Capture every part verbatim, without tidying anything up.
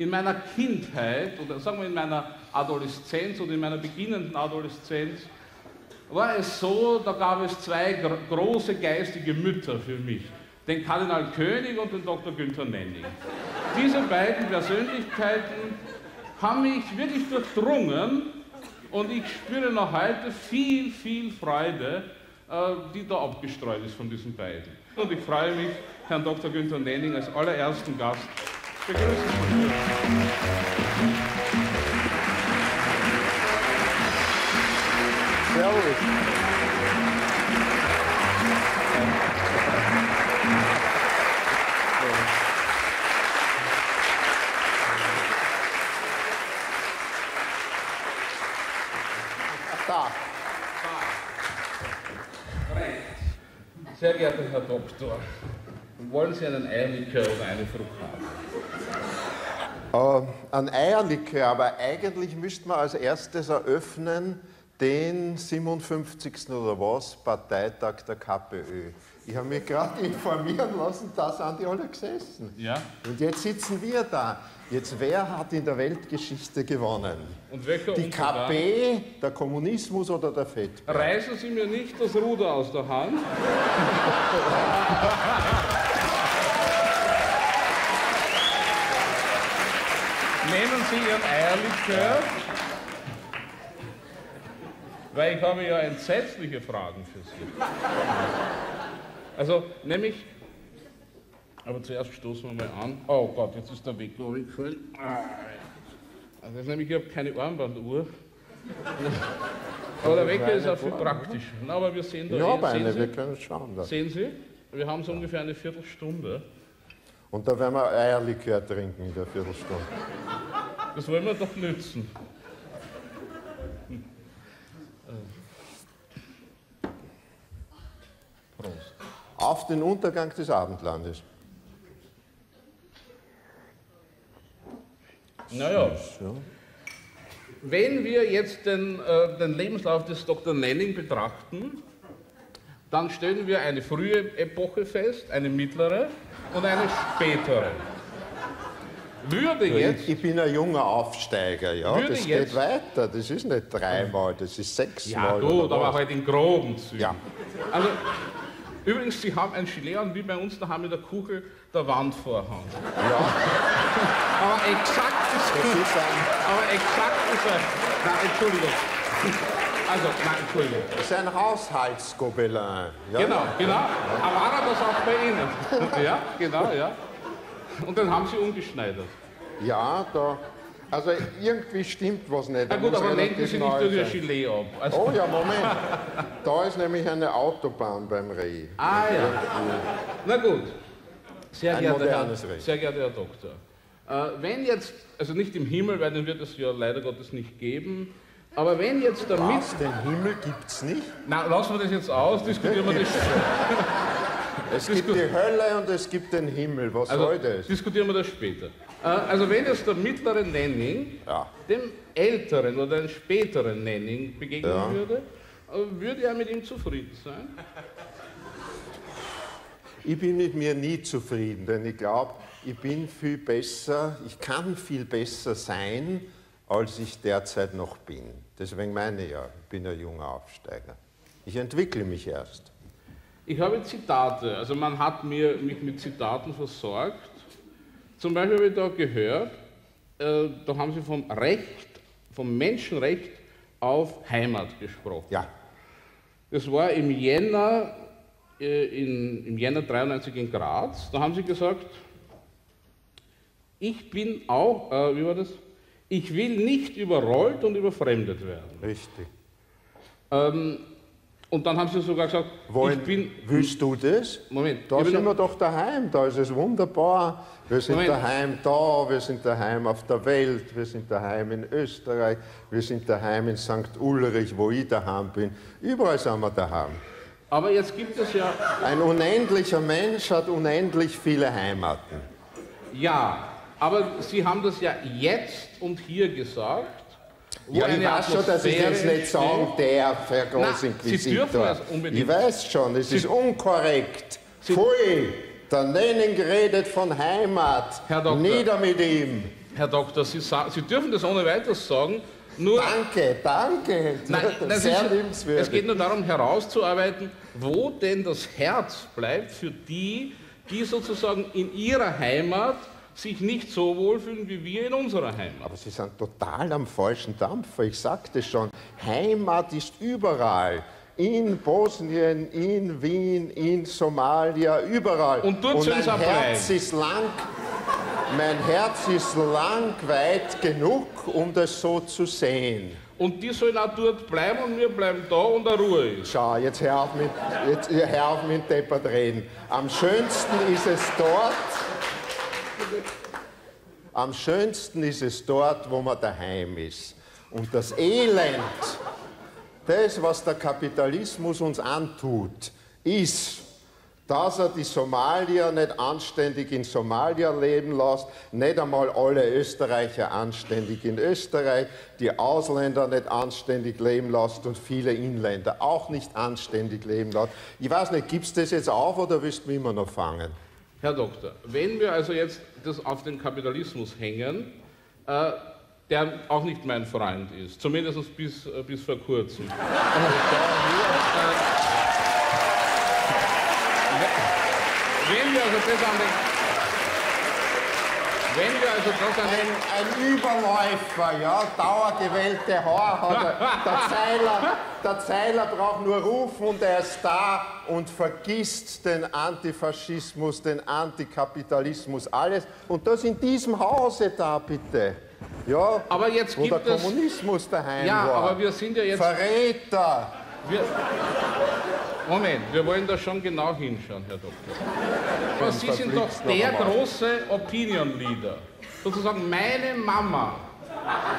in meiner Kindheit, oder sagen wir in meiner Adoleszenz oder in meiner beginnenden Adoleszenz, war es so, da gab es zwei gro große geistige Mütter für mich, den Kardinal König und den Doktor Günther Nenning. Diese beiden Persönlichkeiten haben mich wirklich durchdrungen und ich spüre noch heute viel, viel Freude, die da abgestreut ist von diesen beiden. Und ich freue mich, Herrn Doktor Günther Nenning als allerersten Gast begrüßen zu dürfen. Sehr geehrter Herr Doktor, wollen Sie einen Eierlikör oder eine Fruchtade? Äh, ein Eierlikör, aber eigentlich müsste man als erstes eröffnen, den siebenundfünfzigsten oder was, Parteitag der K P Ö. Ich habe mich gerade informieren lassen, da sind die alle gesessen. Ja. Und jetzt sitzen wir da. Jetzt, wer hat in der Weltgeschichte gewonnen? Und welcher die K P, der Kommunismus oder der Fettberg? Reißen Sie mir nicht das Ruder aus der Hand. Nehmen Sie Ihren Eierlikör. Weil ich habe ja entsetzliche Fragen für Sie. Also, nämlich, aber zuerst stoßen wir mal an. Oh Gott, jetzt ist der Weg noch weggefallen. Also, das ist nämlich, ich habe keine Armbanduhr. Aber der Wecker ist auch viel praktischer. Na, aber wir sehen da ja, eh, sehen eine, Sie, wir können schauen. Da. Sehen Sie, wir haben so ungefähr eine Viertelstunde. Und da werden wir Eierlikör trinken in der Viertelstunde. Das wollen wir doch nützen. Prost. Auf den Untergang des Abendlandes. Naja, so. Wenn wir jetzt den, äh, den Lebenslauf des Doktor Nenning betrachten, dann stellen wir eine frühe Epoche fest, eine mittlere und eine spätere. Würde jetzt, ich bin ein junger Aufsteiger, ja. Das geht weiter, das ist nicht dreimal, das ist sechsmal. Ja gut, aber halt in groben Zügen. Ja. Also, übrigens, Sie haben ein Chilean wie bei uns, da haben wir der Kugel der Wandvorhang. Ja. aber exakt ist gut. Ist aber exakt ist er. Nein, Entschuldigung. Also, nein, Entschuldigung. Das ist ein Haushaltskobelin. Ja, genau, ja. genau. Aber war das auch bei Ihnen? Ja, genau, ja. Und dann haben Sie umgeschneidert. Ja, da. Also irgendwie stimmt was nicht. Na gut, aber lenken Sie nicht durch das Gilet ab. Also oh ja, Moment. Da ist nämlich eine Autobahn beim Reh. Ah ja. ja. Na gut. Sehr Ein geehrter modernes Herr, Reh. Sehr geehrter Herr Doktor. Äh, wenn jetzt, also nicht im Himmel, weil dann wird es ja leider Gottes nicht geben, aber wenn jetzt damit... Was, den Himmel gibt's nicht? Na, lassen wir das jetzt aus, diskutieren wir das schon. Es gibt die Hölle und es gibt den Himmel. Was also, soll das? Diskutieren wir das später. Äh, also wenn jetzt der mittlere Nenning ja. dem älteren oder dem späteren Nenning begegnen ja. würde, würde er mit ihm zufrieden sein? Ich bin mit mir nie zufrieden, denn ich glaube, ich bin viel besser, ich kann viel besser sein, als ich derzeit noch bin. Deswegen meine ich ja, ich bin ein junger Aufsteiger. Ich entwickle mich erst. Ich habe Zitate, also man hat mir, mich mit Zitaten versorgt. Zum Beispiel habe ich da gehört, äh, da haben Sie vom Recht, vom Menschenrecht auf Heimat gesprochen. Ja. Das war im Jänner, äh, in, im Jänner dreiundneunzig in Graz, da haben Sie gesagt, ich bin auch, äh, wie war das? Ich will nicht überrollt und überfremdet werden. Richtig. Ähm, Und dann haben Sie sogar gesagt, Wollen, ich bin... Willst du das? Moment. Da sind wir doch daheim, da ist es wunderbar. Wir sind Moment. daheim da, wir sind daheim auf der Welt, wir sind daheim in Österreich, wir sind daheim in Sankt Ulrich, wo ich daheim bin. Überall sind wir daheim. Aber jetzt gibt es ja... Ein unendlicher Mensch hat unendlich viele Heimaten. Ja, aber Sie haben das ja jetzt und hier gesagt. Ja, ich weiß Atmosphäre schon, dass ich das nicht sagen darf, Herr Großinquisitor. Ich weiß schon, es Sie ist unkorrekt. Sie Pfui, der Nenning redet von Heimat. Herr Doktor, nieder mit ihm. Herr Doktor, Sie, Sie dürfen das ohne weiteres sagen. Nur danke, danke. Nein, das sehr ist, liebenswürdig. Es geht nur darum, herauszuarbeiten, wo denn das Herz bleibt für die, die sozusagen in ihrer Heimat sich nicht so wohlfühlen wie wir in unserer Heimat. Aber Sie sind total am falschen Dampfer. Ich sagte schon, Heimat ist überall. In Bosnien, in Wien, in Somalia, überall. Und, dort Und mein sind Herz ist lang. Mein Herz ist lang weit genug, um das so zu sehen. Und die sollen auch dort bleiben und wir bleiben da und der Ruhe ist. Schau, jetzt hör auf mit, jetzt hör auf mit Deppert reden. Am schönsten ist es dort, am schönsten ist es dort, wo man daheim ist. Und das Elend, das, was der Kapitalismus uns antut, ist, dass er die Somalier nicht anständig in Somalia leben lässt, nicht einmal alle Österreicher anständig in Österreich, die Ausländer nicht anständig leben lässt und viele Inländer auch nicht anständig leben lässt. Ich weiß nicht, gibst du das jetzt auf oder willst du mich immer noch fangen? Herr Doktor, wenn wir also jetzt das auf den Kapitalismus hängen, äh, der auch nicht mein Freund ist, zumindest bis, äh, bis vor kurzem. Wenn wir also das an den, wenn wir also das an den ein, ein Überläufer, ja, dauergewählte Haar hat er. Der Zeiler, der Zeiler braucht nur rufen und er ist da und vergisst den Antifaschismus, den Antikapitalismus, alles. Und das in diesem Hause da, bitte. Ja, aber jetzt wo gibt der es Kommunismus daheim ja, war. Aber wir sind ja jetzt Verräter. Wir Moment, wir wollen da schon genau hinschauen, Herr Doktor. Aber Sie sind doch der große Opinion-Leader. Sozusagen meine Mama.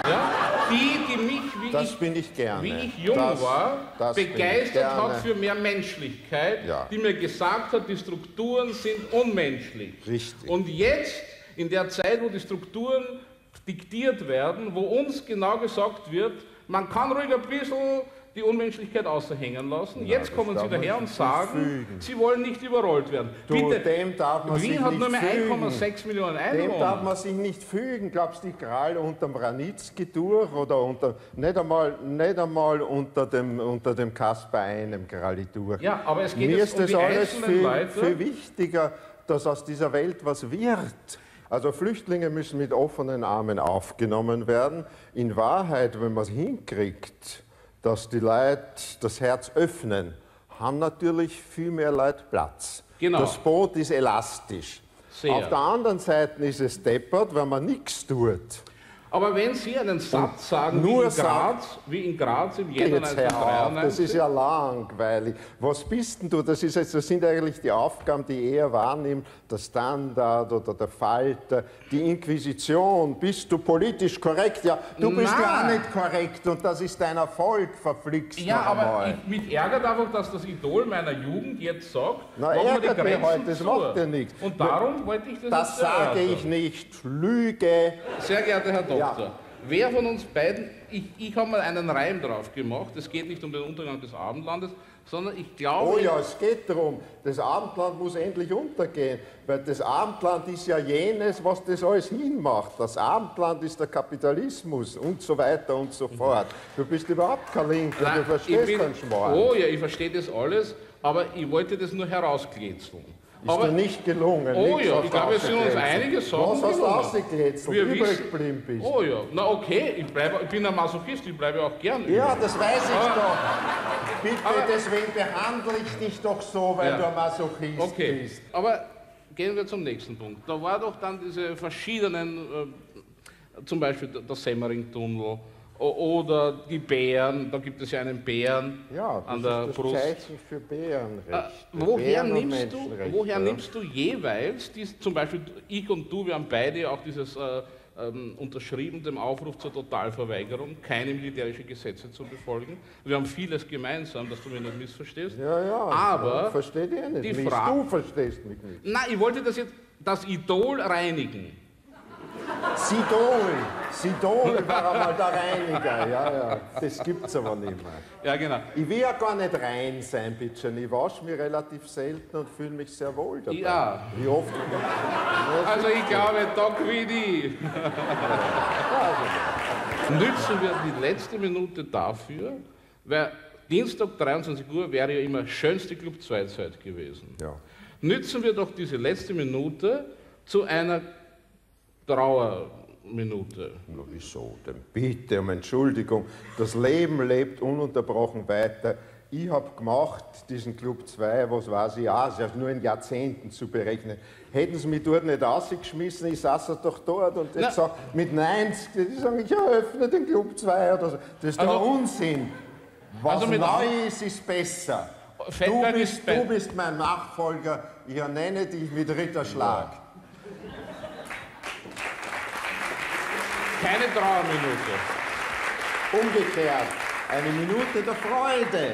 Ja? Die, die mich, wie, das ich, bin ich, gerne. wie ich jung das, war, das begeistert hat für mehr Menschlichkeit, ja. Die mir gesagt hat, die Strukturen sind unmenschlich. Richtig. Und jetzt, in der Zeit, wo die Strukturen diktiert werden, wo uns genau gesagt wird, man kann ruhig ein bisschen die Unmenschlichkeit außerhängen lassen. Ja, jetzt kommen Sie daher und sagen, fügen. Sie wollen nicht überrollt werden. Du, bitte, dem darf man Wien sich hat nicht nur mehr ein Komma sechs Millionen Einwohner. Dem darf man sich nicht fügen. Glaubst du, die Kral unterm Ranitzky durch oder unter, nicht einmal, nicht einmal unter dem, unter dem Kasper einem Kralli durch? Ja, aber es geht Mir jetzt ist um das die alles viel, viel wichtiger, dass aus dieser Welt was wird. Also Flüchtlinge müssen mit offenen Armen aufgenommen werden. In Wahrheit, wenn man es hinkriegt, dass die Leute das Herz öffnen, haben natürlich viel mehr Leute Platz. Genau. Das Boot ist elastisch. Sehr. Auf der anderen Seite ist es deppert, wenn man nichts tut. Aber wenn Sie einen Satz sagen, nur wie, in Graz, wie in Graz im Jänner neunzehnhundertdreiundneunzig... Das ist ja langweilig. Was bist denn du? Das, ist jetzt, das sind eigentlich die Aufgaben, die er wahrnimmt. Der Standard oder der Falter, die Inquisition. Bist du politisch korrekt? Ja, du Nein. bist ja auch nicht korrekt und das ist dein Erfolg, verflixt. Ja, aber ich, mich ärgert einfach, dass das Idol meiner Jugend jetzt sagt, Na, ärgert die mich heute, das zu. macht ja nichts. Und darum wollte ich das Das nicht sage erörtern. ich nicht. Lüge. Sehr geehrter Herr Doktor, Ja. wer von uns beiden, ich, ich habe mal einen Reim drauf gemacht, es geht nicht um den Untergang des Abendlandes, sondern ich glaube... Oh ja, es geht darum, das Abendland muss endlich untergehen, weil das Abendland ist ja jenes, was das alles hinmacht. Das Abendland ist der Kapitalismus und so weiter und so fort. Du bist überhaupt kein Linker, Nein, du verstehst bin, den Schmarrn. Oh ja, ich verstehe das alles, aber ich wollte das nur herauskitzeln. Ist aber dir nicht gelungen. Oh ja, ich glaube, es sind uns einige Sachen gelungen. Was hast du ausgekletzelt, übrig blind bist. Oh ja, na okay, ich, bleib, ich bin ein Masochist, ich bleibe auch gern übrig. Ja, das weiß ich aber, doch. Bitte, aber, deswegen behandle ich dich doch so, weil ja. du ein Masochist okay. bist. Aber gehen wir zum nächsten Punkt. Da war doch dann diese verschiedenen, äh, zum Beispiel der Semmering-Tunnel oder die Bären, da gibt es ja einen Bären ja, an der Brust. Ja, das ist das Zeichen für Bärenrecht. Äh, woher Bären nimmst du, woher oder? nimmst du jeweils, dies, zum Beispiel ich und du, wir haben beide auch dieses äh, ähm, unterschrieben, dem Aufruf zur Totalverweigerung, keine militärischen Gesetze zu befolgen. Wir haben vieles gemeinsam, dass du mich nicht missverstehst. Ja, ja, aber ja, verstehe ich nicht. Die Frage, du verstehst mich nicht. Nein, ich wollte das jetzt, das Idol reinigen. Das Idol. Sidol war einmal der Reiniger. Ja, ja. Das gibt es aber nicht mehr. Ja, genau. Ich will ja gar nicht rein sein, bitte. Ich wasche mich relativ selten und fühle mich sehr wohl dabei. Ja. Wie oft? Also ich glaube, Doc wie die. Nützen wir die letzte Minute dafür, weil Dienstag dreiundzwanzig Uhr wäre ja immer schönste Club zwei Zeit gewesen. Ja. Nützen wir doch diese letzte Minute zu einer Trauerminute. Na wieso denn? Bitte um Entschuldigung. Das Leben lebt ununterbrochen weiter. Ich habe gemacht, diesen Club zwei, was weiß ich auch, ist nur in Jahrzehnten zu berechnen. Hätten sie mich dort nicht rausgeschmissen, ich saß doch dort und hätte gesagt, mit neunzig, die sagen, ich eröffne den Club zwei oder so. Das ist also doch Unsinn. Was also neu ist, ist besser. Du bist, du bist mein Nachfolger, ich ernenne dich mit Ritterschlag. Ja. Keine Trauerminute. Umgekehrt, eine Minute der Freude.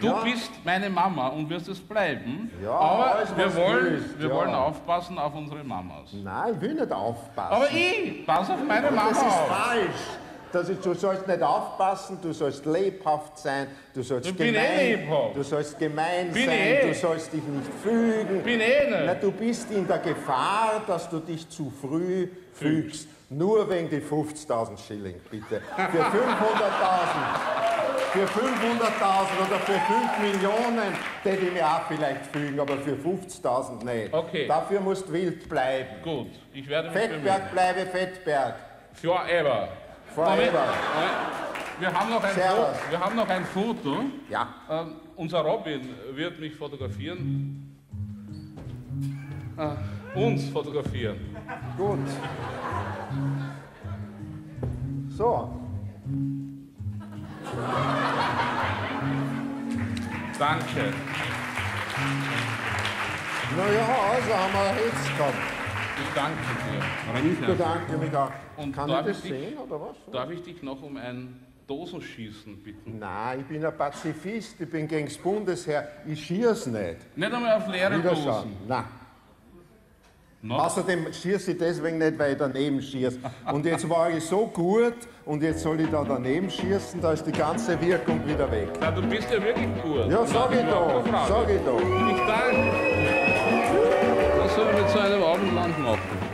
Du ja. bist meine Mama und wirst es bleiben, ja, aber alles, wir, wollen, ist, wir ja. wollen aufpassen auf unsere Mamas. Nein, ich will nicht aufpassen. Aber ich, pass auf meine Mama auf. Das ist falsch. Das ist, du sollst nicht aufpassen, du sollst lebhaft sein, du sollst ich gemein, bin eh lebhaft. Du sollst gemein bin sein, eh. du sollst dich nicht fügen. Bin eh nicht. Na, du bist in der Gefahr, dass du dich zu früh fügst. Nur wegen die fünfzigtausend Schilling, bitte. Für fünfhunderttausend, für fünfhunderttausend oder für fünf Millionen, hätte ich mir auch vielleicht fügen, aber für fünfzigtausend nicht. Okay. Dafür musst wild bleiben. Gut, ich werde mich Fettberg bemühen. Bleibe Fettberg. Forever. Forever. Wir haben noch ein, Foto, wir haben noch ein Foto. Ja. Ähm, unser Robin wird mich fotografieren. Äh, uns fotografieren. Gut. So. Danke. Na ja, also haben wir jetzt gehabt. Ich danke dir. Ich bedanke mich auch. Und kann ich das sehen, oder was? Darf ich dich noch um ein Dosenschießen bitten? Nein, ich bin ein Pazifist, ich bin gegen das Bundesheer. Ich schieße nicht. Nicht einmal auf leere Dosen? Nein. No. Außerdem schieße ich deswegen nicht, weil ich daneben schieße. Und jetzt war ich so gut und jetzt soll ich da daneben schießen, da ist die ganze Wirkung wieder weg. Na, du bist ja wirklich gut. Ja, sag ich doch, sag ich doch. Ich danke. Das soll ich mit so einem Abendland machen.